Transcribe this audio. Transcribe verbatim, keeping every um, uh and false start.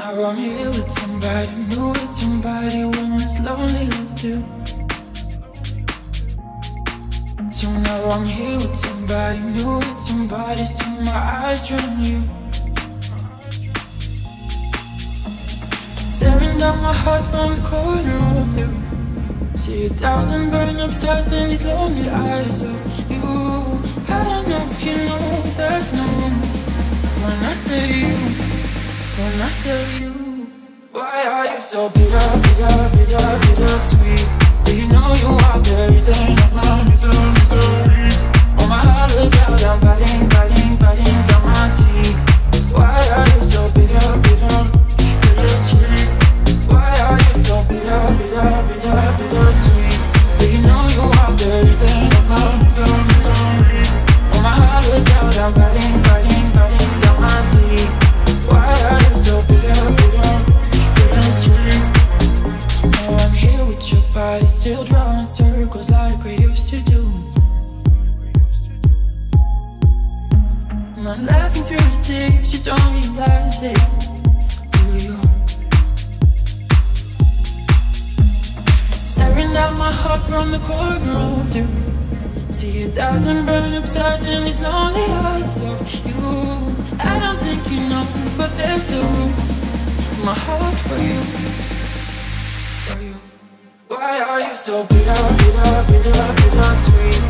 Now I'm here with somebody new, with somebody when it's lonely with you. So now I'm here with somebody new, with somebody, so my eyes drown you. Staring down my heart from the corner of you. See a thousand burn-up stars in these lonely eyes of you. I don't know if you know there's no one. When I tell you, when I tell you, why are you so bitter, bitter, bitter, bittersweet? Do you know you are the reason of my misery, misery? Oh, my heart is out, I'm biting, biting, biting down my teeth. Why are you so bitter, bitter, bittersweet? Why are you so bitter, bitter, bitter, bittersweet? Do you know you are the reason of my misery, misery? Oh, my heart is out, I'm biting, biting, biting down my teeth. Why are you so bitter, bitter, bittersweet? Now I'm here with your body, still drawing circles like we used to do. And I'm laughing through the tears, you don't realize it, do you? Staring at my heart from the corner of you. See a thousand burn-up stars in these lonely eyes of you. I don't think you know, but there's still room in my heart for you, for you. Why are you so bitter, bitter, bitter, bittersweet?